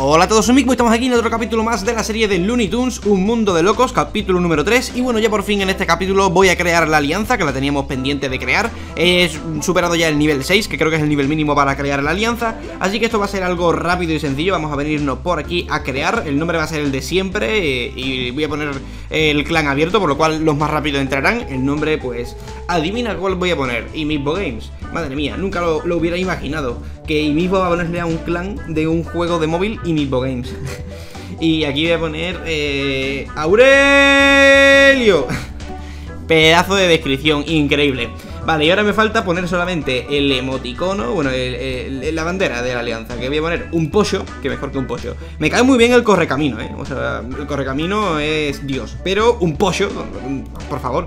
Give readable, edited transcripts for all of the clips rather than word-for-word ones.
Hola a todos, iMigbo, estamos aquí en otro capítulo más de la serie de Looney Tunes, un mundo de locos, capítulo número 3. Y bueno, ya por fin en este capítulo voy a crear la alianza, que la teníamos pendiente de crear. He superado ya el nivel 6, que creo que es el nivel mínimo para crear la alianza. Así que esto va a ser algo rápido y sencillo. Vamos a venirnos por aquí a crear, el nombre va a ser el de siempre, y voy a poner el clan abierto, por lo cual los más rápidos entrarán. El nombre, pues, adivina cuál voy a poner, iMigbo Games. Madre mía, nunca lo hubiera imaginado, que iMigbo va a ponerle a un clan de un juego de móvil iMigbo Games. Y aquí voy a poner Aurelio. Pedazo de descripción, increíble. Vale, y ahora me falta poner solamente el emoticono, bueno, la bandera de la alianza, que voy a poner un pollo, que mejor que un pollo. Me cae muy bien el correcamino, o sea, el correcamino es Dios, pero un pollo, por favor,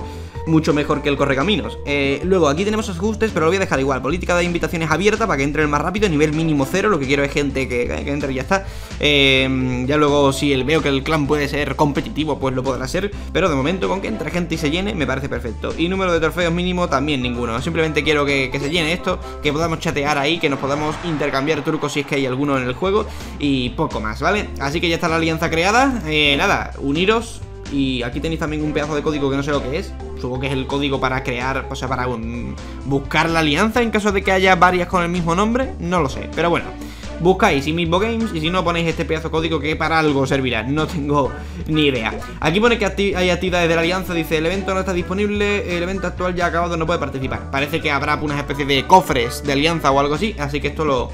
mucho mejor que el correcaminos. Luego aquí tenemos ajustes, pero lo voy a dejar igual. Política de invitaciones abierta para que entre el más rápido. Nivel mínimo 0, lo que quiero es gente que entre y ya está. Ya luego si veo que el clan puede ser competitivo, pues lo podrá ser, pero de momento con que entre gente y se llene me parece perfecto. Y número de trofeos mínimo también ninguno. Simplemente quiero que se llene esto, que podamos chatear ahí, que nos podamos intercambiar trucos si es que hay alguno en el juego, y poco más, ¿vale? Así que ya está la alianza creada. Nada, uniros. Y aquí tenéis también un pedazo de código que no sé lo que es. Supongo que es el código para crear, o sea, para buscar la alianza en caso de que haya varias con el mismo nombre. No lo sé, pero bueno, buscáis iMigbo Games y si no ponéis este pedazo de código que para algo servirá, no tengo ni idea. Aquí pone que hay actividades de la alianza, dice el evento no está disponible, el evento actual ya acabado, no puede participar. Parece que habrá unas especies de cofres de alianza o algo así, así que esto lo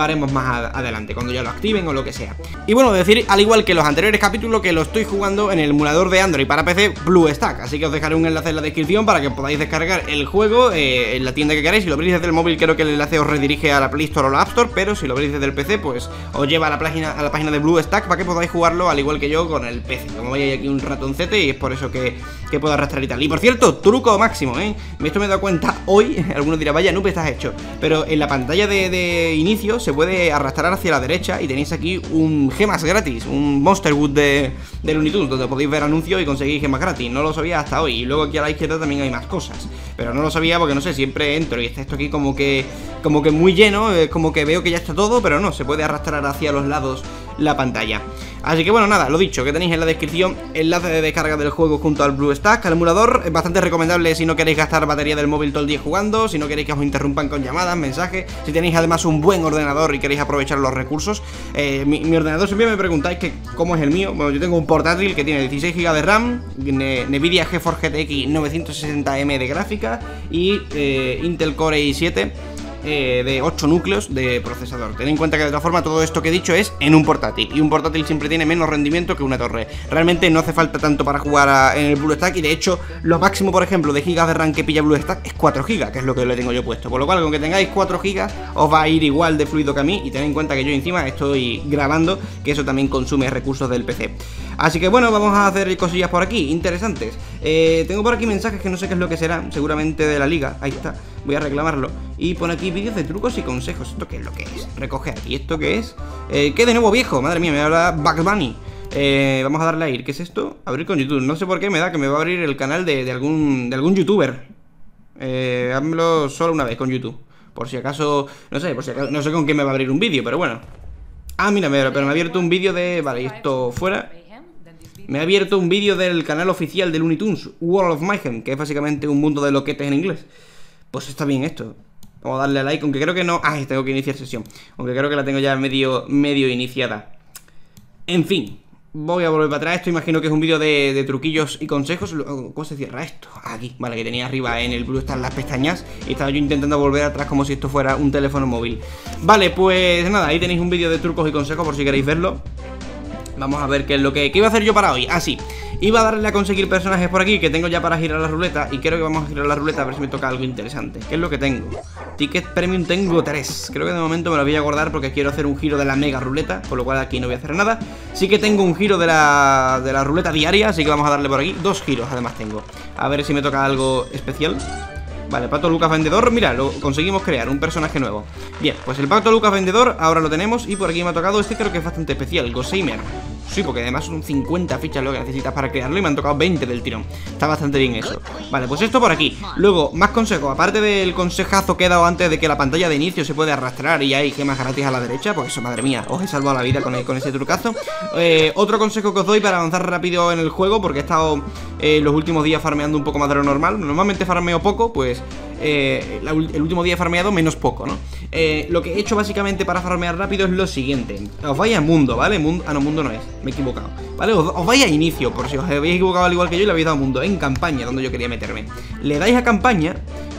haremos más adelante, cuando ya lo activen o lo que sea. Y bueno, decir, al igual que los anteriores capítulos, que lo estoy jugando en el emulador de Android para PC, Blue Stack, así que os dejaré un enlace en la descripción para que podáis descargar el juego en la tienda que queráis. Si lo abrís desde el móvil, creo que el enlace os redirige a la Play Store o la App Store, pero si lo abrís desde el PC, pues os lleva a la página de Blue Stack para que podáis jugarlo al igual que yo con el PC. Como veis, hay aquí un ratoncete y es por eso que puedo arrastrar y tal. Y por cierto, truco máximo, esto me he dado cuenta hoy. Algunos dirán, vaya noob, estás hecho, pero en la pantalla de inicio se puede arrastrar hacia la derecha y tenéis aquí un gemas gratis, un Monster Wood de Looney Tunes, donde podéis ver anuncios y conseguir gemas gratis. No lo sabía hasta hoy. Y luego aquí a la izquierda también hay más cosas, pero no lo sabía porque no sé, siempre entro y está esto aquí como que muy lleno, como que veo que ya está todo, pero no, se puede arrastrar hacia los lados la pantalla. Así que bueno, nada, lo dicho, que tenéis en la descripción enlace de descarga del juego junto al Blue Stack, al emulador. Es bastante recomendable si no queréis gastar batería del móvil todo el día jugando, si no queréis que os interrumpan con llamadas, mensajes, si tenéis además un buen ordenador y queréis aprovechar los recursos. Mi ordenador, siempre me preguntáis que cómo es el mío. Bueno, yo tengo un portátil que tiene 16 GB de RAM, Nvidia GeForce GTX 960M de gráfica y Intel Core i7 de 8 núcleos de procesador. Ten en cuenta que de otra forma todo esto que he dicho es en un portátil, y un portátil siempre tiene menos rendimiento que una torre. Realmente no hace falta tanto para jugar en el Blue Stack, y de hecho lo máximo, por ejemplo, de gigas de RAM que pilla Blue Stack es 4 GB, que es lo que le tengo yo puesto. Por lo cual, con que tengáis 4 GB os va a ir igual de fluido que a mí, y ten en cuenta que yo encima estoy grabando, que eso también consume recursos del PC. Así que bueno, vamos a hacer cosillas por aquí interesantes. Tengo por aquí mensajes que no sé qué es lo que serán, seguramente de la liga. Ahí está, voy a reclamarlo. Y pone aquí vídeos de trucos y consejos. ¿Esto qué es lo que es? Recoger. ¿Y esto qué es? ¿Qué de nuevo, viejo? Madre mía, me habla Bugs Bunny. Vamos a darle a ir. ¿Qué es esto? Abrir con YouTube. No sé por qué me da que me va a abrir el canal de algún youtuber. Hazlo solo una vez con YouTube, por si acaso. No sé, por si acaso, no sé con qué me va a abrir un vídeo, pero bueno. Ah, mira, pero me ha abierto un vídeo de... Vale, y esto fuera. Me ha abierto un vídeo del canal oficial de Looney Tunes, World of Mayhem, que es básicamente un mundo de loquetes en inglés. Pues está bien esto. Vamos a darle a like, aunque creo que no... Ah, tengo que iniciar sesión. Aunque creo que la tengo ya medio iniciada. En fin, voy a volver para atrás. Esto imagino que es un vídeo de truquillos y consejos. ¿Cómo se cierra esto? Aquí, vale, que tenía arriba en el Blue están las pestañas, y estaba yo intentando volver atrás como si esto fuera un teléfono móvil. Vale, pues nada, ahí tenéis un vídeo de trucos y consejos por si queréis verlo. Vamos a ver qué es lo que... ¿Qué iba a hacer yo para hoy? Ah, sí, iba a darle a conseguir personajes por aquí, que tengo ya para girar la ruleta. Y creo que vamos a girar la ruleta a ver si me toca algo interesante. ¿Qué es lo que tengo? Ticket Premium tengo 3. Creo que de momento me lo voy a guardar porque quiero hacer un giro de la mega ruleta, por lo cual aquí no voy a hacer nada. Sí que tengo un giro de la ruleta diaria, así que vamos a darle por aquí. 2 giros además tengo. A ver si me toca algo especial. Vale, Pato Lucas Vendedor, mira, lo conseguimos crear, un personaje nuevo. Bien, pues el Pato Lucas Vendedor ahora lo tenemos. Y por aquí me ha tocado este, creo que es bastante especial, Goseimer. Sí, porque además son 50 fichas lo que necesitas para crearlo y me han tocado 20 del tirón. Está bastante bien eso. Vale, pues esto por aquí. Luego, más consejos. Aparte del consejazo que he dado antes de que la pantalla de inicio se puede arrastrar y hay gemas gratis a la derecha, pues eso, madre mía, os he salvado la vida con ese trucazo. Otro consejo que os doy para avanzar rápido en el juego, porque he estado los últimos días farmeando un poco más de lo normal. Normalmente farmeo poco, pues el último día he farmeado menos poco, ¿no? Lo que he hecho básicamente para farmear rápido es lo siguiente. Os vais a mundo, ¿vale? Mundo no es, me he equivocado, ¿vale? Os vais a inicio, por si os habéis equivocado al igual que yo y le habéis dado mundo, en campaña, donde yo quería meterme. Le dais a campaña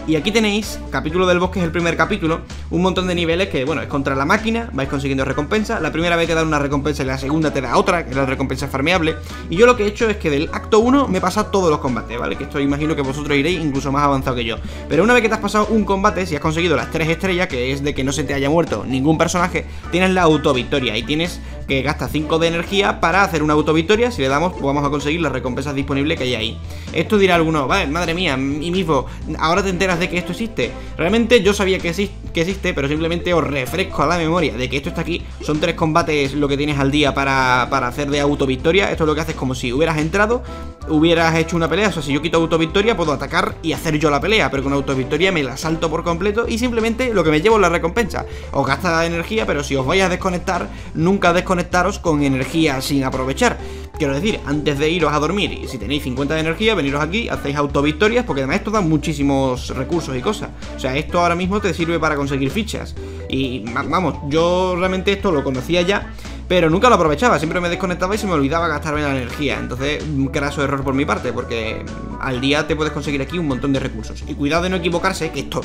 y aquí tenéis, capítulo del bosque es el primer capítulo, un montón de niveles que, bueno, es contra la máquina, vais consiguiendo recompensas. La primera vez te dan una recompensa y la segunda te da otra, que es la recompensa farmeable. Y yo lo que he hecho es que del acto 1 me pasa todos los combates, ¿vale? Que esto imagino que vosotros iréis incluso más avanzado que yo. Pero una vez que te has pasado un combate, si has conseguido las 3 estrellas, que es de que no se te haya muerto ningún personaje, tienes la autovictoria y tienes que gastar 5 de energía para hacer una autovictoria. Si le damos, pues vamos a conseguir las recompensas disponibles que hay ahí. Esto dirá alguno, vale, madre mía, y mismo, ahora te enteras de que esto existe. Realmente yo sabía que existe, pero simplemente os refresco a la memoria de que esto está aquí. Son 3 combates lo que tienes al día para hacer de autovictoria. Esto es lo que haces como si hubieras entrado, hubieras hecho una pelea. O sea, si yo quito autovictoria, puedo atacar y hacer yo la pelea, pero con autovictoria me la salto por completo y simplemente lo que me llevo es la recompensa. Os gasta energía, pero si os vais a desconectar, nunca desconectaros con energía sin aprovechar. Quiero decir, antes de iros a dormir, y si tenéis 50 de energía, veniros aquí, hacéis autovictorias, porque además esto da muchísimos recursos y cosas. O sea, esto ahora mismo te sirve para conseguir fichas. Y vamos, yo realmente esto lo conocía ya, pero nunca lo aprovechaba, siempre me desconectaba y se me olvidaba gastarme la energía. Entonces, un craso error por mi parte, porque al día te puedes conseguir aquí un montón de recursos. Y cuidado de no equivocarse, que esto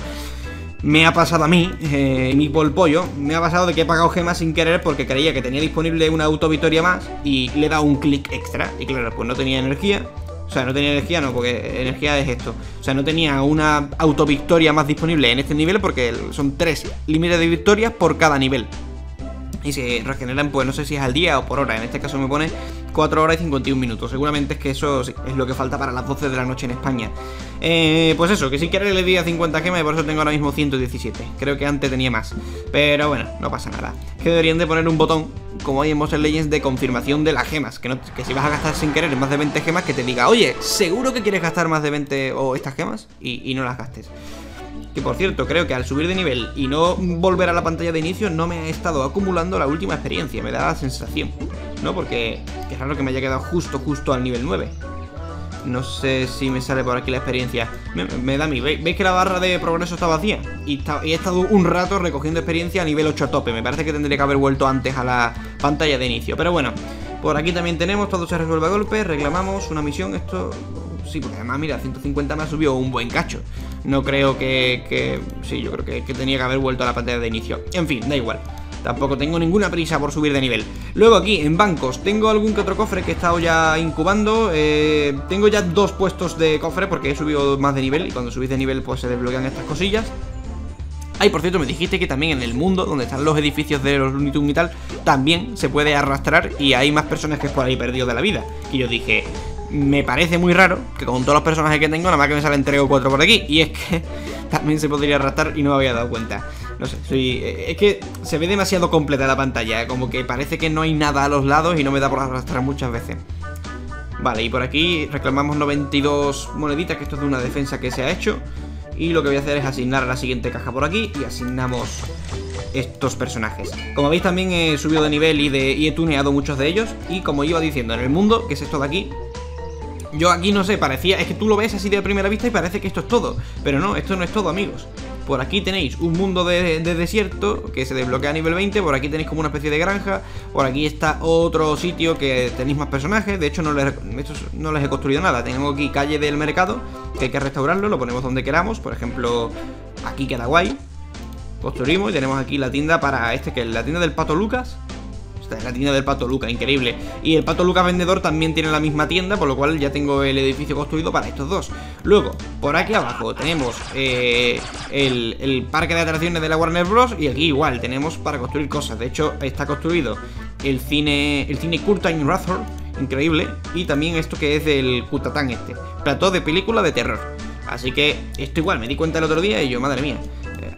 me ha pasado a mí, mi pollo, me ha pasado de que he pagado gemas sin querer porque creía que tenía disponible una autovictoria más y le he dado un clic extra. Y claro, pues no tenía energía. O sea, no tenía energía, no, porque energía es esto. O sea, no tenía una autovictoria más disponible en este nivel porque son 3 límites de victorias por cada nivel. Y se regeneran, pues no sé si es al día o por hora. En este caso me pone 4 horas y 51 minutos. Seguramente es que eso es lo que falta para las 12 de la noche en España. Pues eso, que si queréis le di a 50 gemas y por eso tengo ahora mismo 117. Creo que antes tenía más, pero bueno, no pasa nada. Que deberían de poner un botón, como hay en Monster Legends, de confirmación de las gemas, que si vas a gastar sin querer más de 20 gemas, que te diga, oye, ¿seguro que quieres gastar más de 20 o estas gemas? Y no las gastes. Que por cierto, creo que al subir de nivel y no volver a la pantalla de inicio, no me ha estado acumulando la última experiencia. Me da la sensación, ¿no? Porque es raro que me haya quedado justo al nivel 9. No sé si me sale por aquí la experiencia. Me da a mí. ¿Veis que la barra de progreso está vacía? Y he estado un rato recogiendo experiencia a nivel 8 a tope. Me parece que tendría que haber vuelto antes a la pantalla de inicio. Pero bueno, por aquí también tenemos, todo se resuelve a golpe. Reclamamos una misión, esto... Sí, porque además, mira, 150 me ha subido un buen cacho. No creo que... Sí, yo creo que tenía que haber vuelto a la pantalla de inicio. En fin, da igual. Tampoco tengo ninguna prisa por subir de nivel. Luego aquí, en bancos, tengo algún que otro cofre que he estado ya incubando. Tengo ya 2 puestos de cofre porque he subido más de nivel. Y cuando subís de nivel, pues se desbloquean estas cosillas. Ay, por cierto, me dijiste que también en el mundo, donde están los edificios de los Looney Tunes y tal, también se puede arrastrar y hay más personas que es por ahí perdido de la vida. Y yo dije... Me parece muy raro que con todos los personajes que tengo, nada más que me salen 3 o 4 por aquí. Y es que también se podría arrastrar y no me había dado cuenta. No sé, es que se ve demasiado completa la pantalla. Como que parece que no hay nada a los lados y no me da por arrastrar muchas veces. Vale, y por aquí reclamamos 92 moneditas, que esto es de una defensa que se ha hecho. Y lo que voy a hacer es asignar a la siguiente caja por aquí y asignamos... estos personajes. Como veis, también he subido de nivel y he tuneado muchos de ellos. Y como iba diciendo, en el mundo, que es esto de aquí... Yo aquí no sé, parecía... Es que tú lo ves así de primera vista y parece que esto es todo. Pero no, esto no es todo, amigos. Por aquí tenéis un mundo de desierto que se desbloquea a nivel 20. Por aquí tenéis como una especie de granja. Por aquí está otro sitio que tenéis más personajes. De hecho, no les he construido nada. Tenemos aquí calle del mercado, que hay que restaurarlo. Lo ponemos donde queramos. Por ejemplo, aquí queda guay. Construimos y tenemos aquí la tienda para este, que es la tienda del Pato Lucas. La tienda del Pato Lucas, increíble. Y el Pato Lucas vendedor también tiene la misma tienda, por lo cual ya tengo el edificio construido para estos dos. Luego, por aquí abajo tenemos el parque de atracciones de la Warner Bros. Y aquí igual tenemos para construir cosas. De hecho, está construido el cine Curtain Rathor, increíble. Y también esto que es del Cutatán plató de película de terror. Así que esto igual, me di cuenta el otro día y yo, madre mía,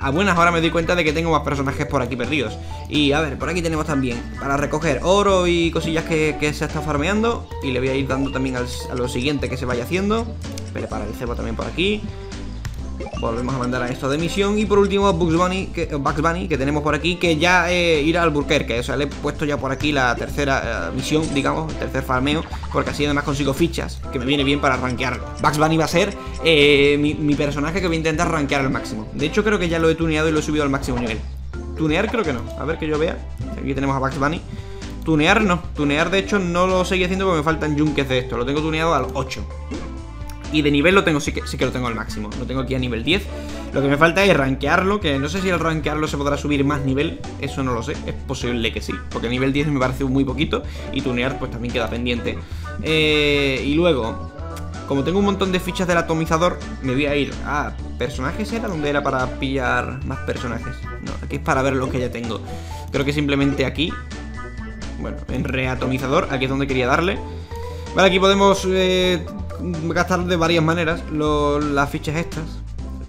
a buenas horas me doy cuenta de que tengo más personajes por aquí perdidos. Y a ver, por aquí tenemos también para recoger oro y cosillas que se está farmeando. Y le voy a ir dando también a lo siguiente que se vaya haciendo. Prepara el cebo también por aquí. Volvemos a mandar a esto de misión. Y por último Bugs Bunny que tenemos por aquí, que ya irá al Burkerque. O sea, le he puesto ya por aquí la tercera misión, digamos, el tercer farmeo, porque así además consigo fichas, que me viene bien para rankearlo. Bugs Bunny va a ser mi personaje que voy a intentar rankear al máximo. De hecho creo que ya lo he tuneado y lo he subido al máximo nivel. Tunear creo que no, a ver que yo vea. Aquí tenemos a Bugs Bunny. Tunear no, tunear de hecho no lo seguí haciendo porque me faltan yunques de esto. Lo tengo tuneado al 8. Y de nivel lo tengo, sí que lo tengo al máximo. Lo tengo aquí a nivel 10. Lo que me falta es rankearlo, que no sé si al rankearlo se podrá subir más nivel. Eso no lo sé, es posible que sí, porque nivel 10 me parece muy poquito. Y tunear pues también queda pendiente. Y luego, como tengo un montón de fichas del atomizador, me voy a ir a personajes. ¿Era donde era para pillar más personajes? No, aquí es para ver los que ya tengo. Creo que simplemente aquí. Bueno, en reatomizador, aquí es donde quería darle. Vale, aquí podemos... gastar de varias maneras las fichas estas.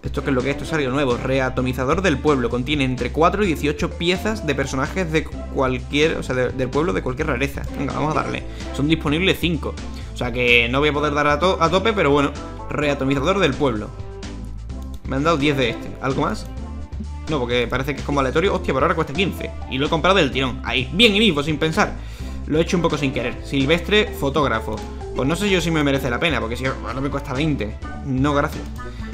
Esto que es lo que es, esto es algo nuevo. Reatomizador del pueblo. Contiene entre 4 y 18 piezas de personajes de cualquier, o sea, del pueblo de cualquier rareza. Venga, vamos a darle. Son disponibles 5. O sea que no voy a poder dar a tope, pero bueno. Reatomizador del pueblo. Me han dado 10 de este. ¿Algo más? No, porque parece que es como aleatorio. Hostia, por ahora cuesta 15. Y lo he comprado del tirón. Ahí, bien y vivo, sin pensar. Lo he hecho un poco sin querer. Silvestre, fotógrafo. Pues no sé yo si me merece la pena, porque si ahora me cuesta 20. No, gracias.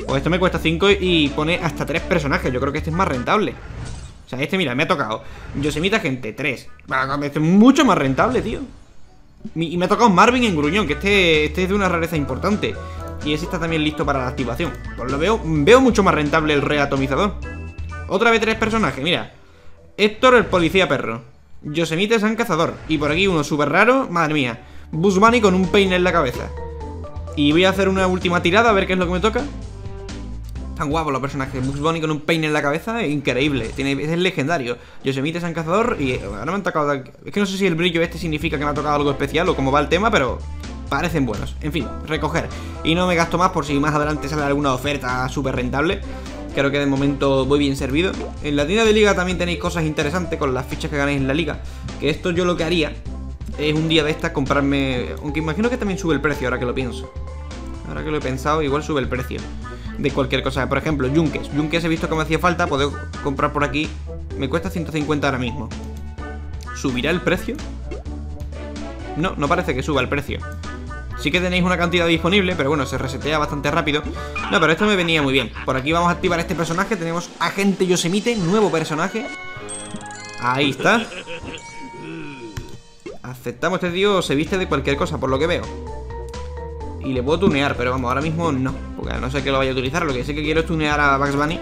Pues esto me cuesta 5 y pone hasta 3 personajes. Yo creo que este es más rentable. O sea, este, mira, me ha tocado Yosemita, gente, 3. Este es mucho más rentable, tío. Y me ha tocado Marvin en Gruñón, que este es de una rareza importante. Y ese está también listo para la activación. Pues lo veo mucho más rentable el reatomizador. Otra vez 3 personajes, mira. Héctor, el policía perro. Yosemita, San Cazador. Y por aquí uno súper raro, madre mía. Bugs Bunny con un peine en la cabeza. Y voy a hacer una última tirada a ver qué es lo que me toca. Tan guapos los personajes. Bugs Bunny con un peine en la cabeza, increíble. Es legendario. Yosemite, San Cazador. Y ahora me han tocado... Es que no sé si el brillo este significa que me ha tocado algo especial o cómo va el tema, pero parecen buenos. En fin, recoger. Y no me gasto más por si más adelante sale alguna oferta súper rentable. Creo que de momento voy bien servido. En la tienda de liga también tenéis cosas interesantes con las fichas que ganéis en la liga. Que esto yo lo que haría... es un día de estas comprarme... Aunque imagino que también sube el precio ahora que lo pienso. Ahora que lo he pensado, igual sube el precio de cualquier cosa. Por ejemplo, yunques. Yunques he visto que me hacía falta. Puedo comprar por aquí. Me cuesta 150 ahora mismo. ¿Subirá el precio? No, no parece que suba el precio. Sí que tenéis una cantidad disponible, pero bueno, se resetea bastante rápido. No, pero esto me venía muy bien. Por aquí vamos a activar este personaje. Tenemos Agente Yosemite, nuevo personaje. Ahí está. Aceptamos, este tío se viste de cualquier cosa, por lo que veo. Y le puedo tunear, pero vamos, ahora mismo no. Porque no sé que lo vaya a utilizar, lo que sé que quiero es tunear a Bugs Bunny.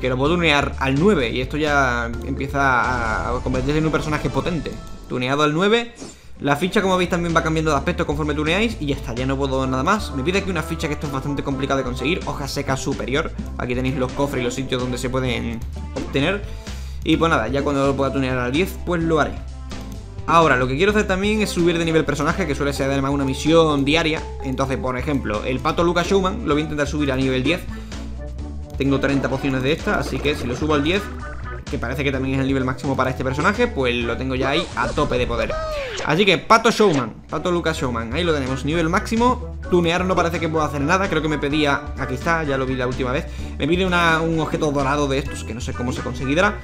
Que lo puedo tunear al 9, y esto ya empieza a convertirse en un personaje potente. Tuneado al 9. La ficha, como veis, también va cambiando de aspecto conforme tuneáis. Y ya está, ya no puedo nada más. Me pide aquí una ficha, que esto es bastante complicado de conseguir. Hoja seca superior. Aquí tenéis los cofres y los sitios donde se pueden obtener. Y pues nada, ya cuando lo pueda tunear al 10, pues lo haré. Ahora, lo que quiero hacer también es subir de nivel personaje, que suele ser además una misión diaria. Entonces, por ejemplo, el pato Lucas Showman lo voy a intentar subir a nivel 10. Tengo 30 pociones de esta, así que si lo subo al 10, que parece que también es el nivel máximo para este personaje, pues lo tengo ya ahí a tope de poder. Así que pato Showman, pato Lucas Showman, ahí lo tenemos, nivel máximo. Tunear no parece que pueda hacer nada, creo que me pedía... Aquí está, ya lo vi la última vez. Me pide un objeto dorado de estos, que no sé cómo se conseguirá.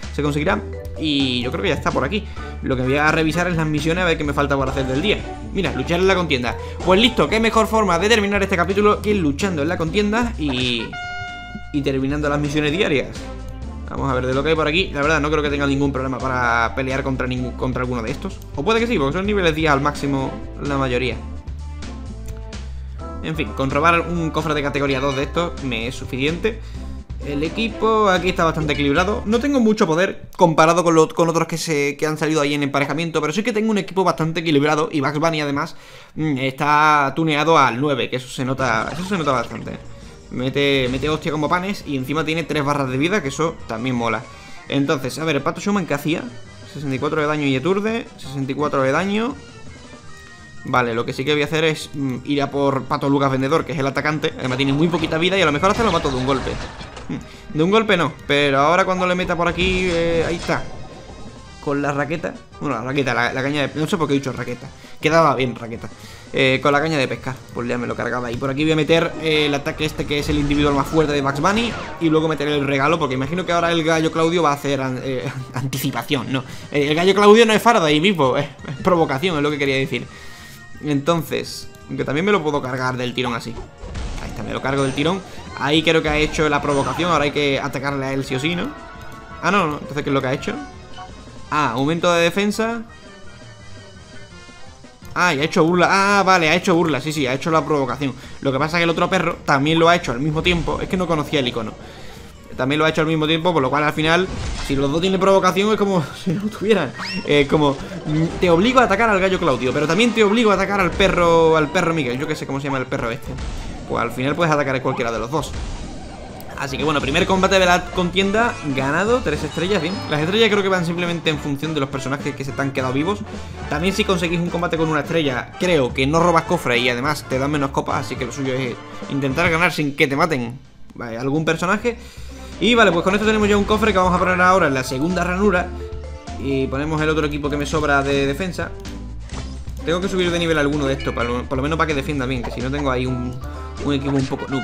Y yo creo que ya está por aquí. Lo que voy a revisar es las misiones, a ver qué me falta por hacer del día. Mira, luchar en la contienda. Pues listo, qué mejor forma de terminar este capítulo que luchando en la contienda y terminando las misiones diarias. Vamos a ver de lo que hay por aquí. La verdad no creo que tenga ningún problema para pelear contra alguno de estos. O puede que sí, porque son niveles 10 al máximo la mayoría. En fin, con robar un cofre de categoría 2 de estos me es suficiente. El equipo aquí está bastante equilibrado. No tengo mucho poder comparado con otros que han salido ahí en emparejamiento, pero sí que tengo un equipo bastante equilibrado. Y Bugs Bunny además está tuneado al 9, que eso se nota bastante. Mete hostia como panes y encima tiene 3 barras de vida, que eso también mola. Entonces, a ver, el pato Schumann, ¿qué hacía? 64 de daño y aturde, 64 de daño. Vale, lo que sí que voy a hacer es ir a por pato Lucas Vendedor, que es el atacante. Además tiene muy poquita vida y a lo mejor hasta lo mato de un golpe. De un golpe no, pero ahora cuando le meta por aquí, ahí está. Con la raqueta, bueno, la raqueta, la caña de... No sé por qué he dicho raqueta, quedaba bien raqueta. Con la caña de pescar, pues ya me lo cargaba. Y por aquí voy a meter el ataque este, que es el individual más fuerte de Bugs Bunny. Y luego meteré el regalo, porque imagino que ahora el gallo Claudio va a hacer anticipación, no. El gallo Claudio no es farda ahí mismo, es provocación, es lo que quería decir. Entonces, aunque también me lo puedo cargar del tirón así. Ahí está, me lo cargo del tirón. Ahí creo que ha hecho la provocación, ahora hay que atacarle a él sí o sí, ¿no? Ah, no, no, entonces, ¿qué es lo que ha hecho? Ah, aumento de defensa. Ah, y ha hecho burla. Ah, vale, ha hecho burla, sí, sí, ha hecho la provocación. Lo que pasa es que el otro perro también lo ha hecho al mismo tiempo. Es que no conocía el icono. También lo ha hecho al mismo tiempo, por lo cual al final, si los dos tienen provocación, es como si no tuvieran. Como te obligo a atacar al gallo Claudio, pero también te obligo a atacar al perro Miguel. Yo que sé cómo se llama el perro este. Pues al final puedes atacar a cualquiera de los dos. Así que bueno, primer combate de la contienda ganado, 3 estrellas, bien. Las estrellas creo que van simplemente en función de los personajes que se te han quedado vivos. También si conseguís un combate con una estrella, creo que no robas cofre y además te dan menos copas, así que lo suyo es intentar ganar sin que te maten algún personaje. Y vale, pues con esto tenemos ya un cofre que vamos a poner ahora en la segunda ranura. Y ponemos el otro equipo que me sobra de defensa. Tengo que subir de nivel alguno de estos, por lo menos para que defienda bien, que si no tengo ahí un equipo un poco noob.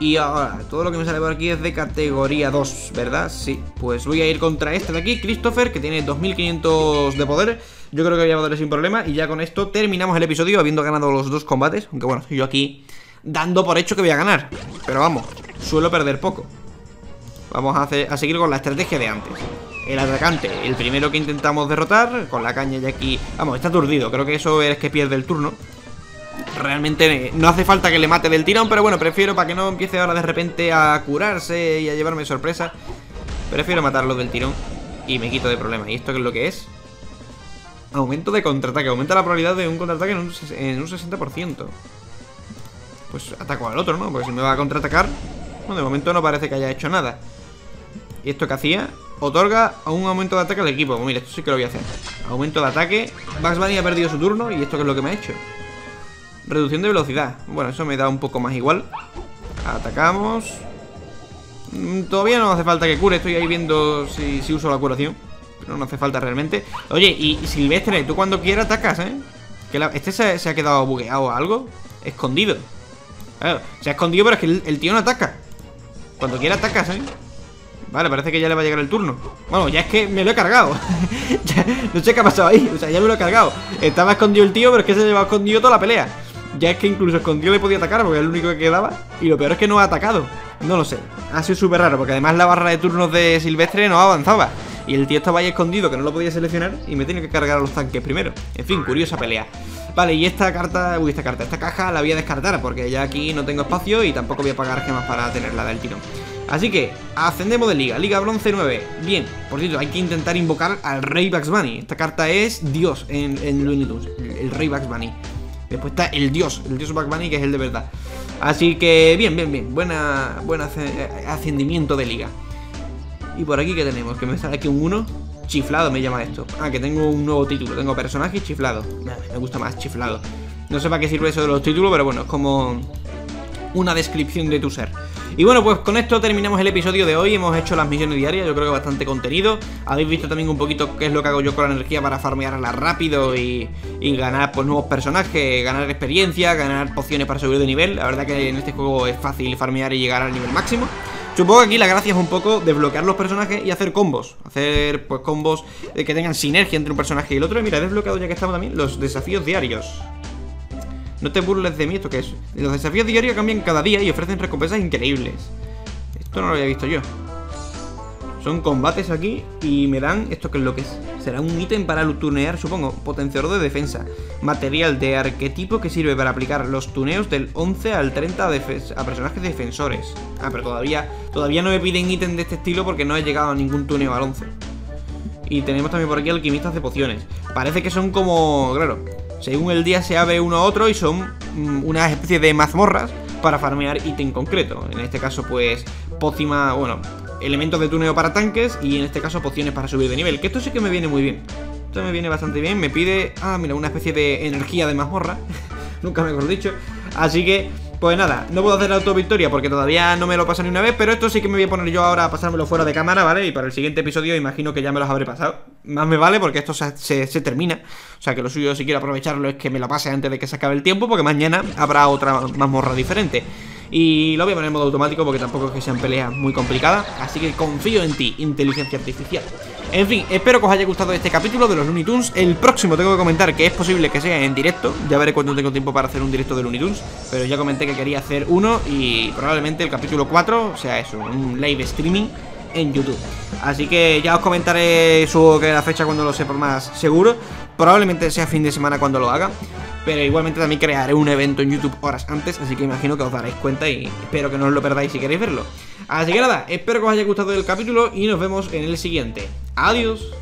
Y ahora, todo lo que me sale por aquí es de categoría 2, ¿verdad? Sí, pues voy a ir contra este de aquí, Christopher, que tiene 2500 de poder. Yo creo que voy a poder sin problema. Y ya con esto terminamos el episodio habiendo ganado los dos combates. Aunque bueno, yo aquí dando por hecho que voy a ganar. Pero vamos, suelo perder poco. Vamos a seguir con la estrategia de antes. El atacante, el primero que intentamos derrotar, con la caña ya aquí... Vamos, está aturdido, creo que eso es que pierde el turno. Realmente no hace falta que le mate del tirón, pero bueno, prefiero, para que no empiece ahora de repente a curarse y a llevarme sorpresa, prefiero matarlo del tirón y me quito de problemas. ¿Y esto qué es lo que es? Aumento de contraataque, aumenta la probabilidad de un contraataque en un 60%. Pues ataco al otro, ¿no? Porque si me va a contraatacar, bueno, de momento no parece que haya hecho nada. ¿Y esto qué hacía? Otorga un aumento de ataque al equipo. Pues mira, esto sí que lo voy a hacer. Aumento de ataque. Bugs Bunny ha perdido su turno y esto qué es lo que me ha hecho. Reducción de velocidad. Bueno, eso me da un poco más igual. Atacamos. Todavía no hace falta que cure. Estoy ahí viendo si uso la curación, pero no hace falta realmente. Oye, y Silvestre, tú cuando quieras atacas, ¿eh? Que este se ha quedado bugueado o algo. Escondido. Claro, se ha escondido, pero es que el tío no ataca. Cuando quiera atacas, ¿eh? Vale, parece que ya le va a llegar el turno. Bueno, ya es que me lo he cargado. Ya, no sé qué ha pasado ahí. O sea, ya me lo he cargado. Estaba escondido el tío, pero es que se llevaba escondido toda la pelea. Ya es que incluso escondido le podía atacar, porque era el único que quedaba. Y lo peor es que no ha atacado. No lo sé, ha sido súper raro, porque además la barra de turnos de Silvestre no avanzaba y el tío estaba ahí escondido, que no lo podía seleccionar, y me tenía que cargar a los tanques primero. En fin, curiosa pelea. Vale, y esta caja la voy a descartar, porque ya aquí no tengo espacio y tampoco voy a pagar gemas para tenerla del tirón. Así que ascendemos de liga, liga bronce 9. Bien, por cierto, hay que intentar invocar al rey Bugs Bunny. Esta carta es Dios en Looney Tunes, el rey Bugs Bunny. Después está el dios Bugs Bunny, que es el de verdad. Así que bien, buen ascendimiento de liga. Y por aquí que tenemos, que me sale aquí un 1. Chiflado me llama esto. Ah, que tengo un nuevo título, tengo personaje chiflado. Me gusta más chiflado. No sé para qué sirve eso de los títulos, pero bueno, es como una descripción de tu ser. Y bueno, pues con esto terminamos el episodio de hoy. Hemos hecho las misiones diarias, yo creo que bastante contenido. Habéis visto también un poquito qué es lo que hago yo con la energía para farmearla rápido y ganar pues nuevos personajes, ganar experiencia, ganar pociones para subir de nivel. La verdad que en este juego es fácil farmear y llegar al nivel máximo. Supongo que aquí la gracia es un poco desbloquear los personajes y hacer combos. Hacer pues combos que tengan sinergia entre un personaje y el otro. Y mira, he desbloqueado ya que estamos también los desafíos diarios. No te burles de mí, ¿esto qué es? Los desafíos diarios cambian cada día y ofrecen recompensas increíbles. Esto no lo había visto yo. Son combates aquí y me dan... ¿Esto qué es lo que es? Será un ítem para tunear, supongo. Potenciador de defensa. Material de arquetipo que sirve para aplicar los tuneos del 11 al 30 a personajes defensores. Ah, pero todavía no me piden ítem de este estilo porque no he llegado a ningún tuneo al 11. Y tenemos también por aquí alquimistas de pociones. Parece que son como... Claro... Según el día se abre uno a otro y son una especie de mazmorras para farmear ítem concreto. En este caso pues pócima, bueno, elementos de tuneo para tanques y en este caso pociones para subir de nivel. Que esto sí que me viene muy bien, esto me viene bastante bien. Me pide, ah mira, una especie de energía de mazmorra. Nunca mejor dicho. Así que Pues nada, no puedo hacer la autovictoria porque todavía no me lo paso ni una vez, pero esto sí que me voy a poner yo ahora a pasármelo fuera de cámara, ¿vale? Y para el siguiente episodio imagino que ya me los habré pasado. Más me vale porque esto se termina. O sea que lo suyo, si quiero aprovecharlo, es que me lo pase antes de que se acabe el tiempo, porque mañana habrá otra mazmorra diferente. Y lo voy a poner en modo automático porque tampoco es que sean peleas muy complicadas. Así que confío en ti, inteligencia artificial. En fin, espero que os haya gustado este capítulo de los Looney Tunes. El próximo tengo que comentar que es posible que sea en directo. Ya veré cuándo tengo tiempo para hacer un directo de Looney Tunes. Pero ya comenté que quería hacer uno y probablemente el capítulo 4 sea eso, un live streaming en YouTube. Así que ya os comentaré que la fecha cuando lo sepa más seguro. Probablemente sea fin de semana cuando lo haga. Pero igualmente también crearé un evento en YouTube horas antes, así que imagino que os daréis cuenta y espero que no os lo perdáis si queréis verlo. Así que nada, espero que os haya gustado el capítulo y nos vemos en el siguiente. ¡Adiós!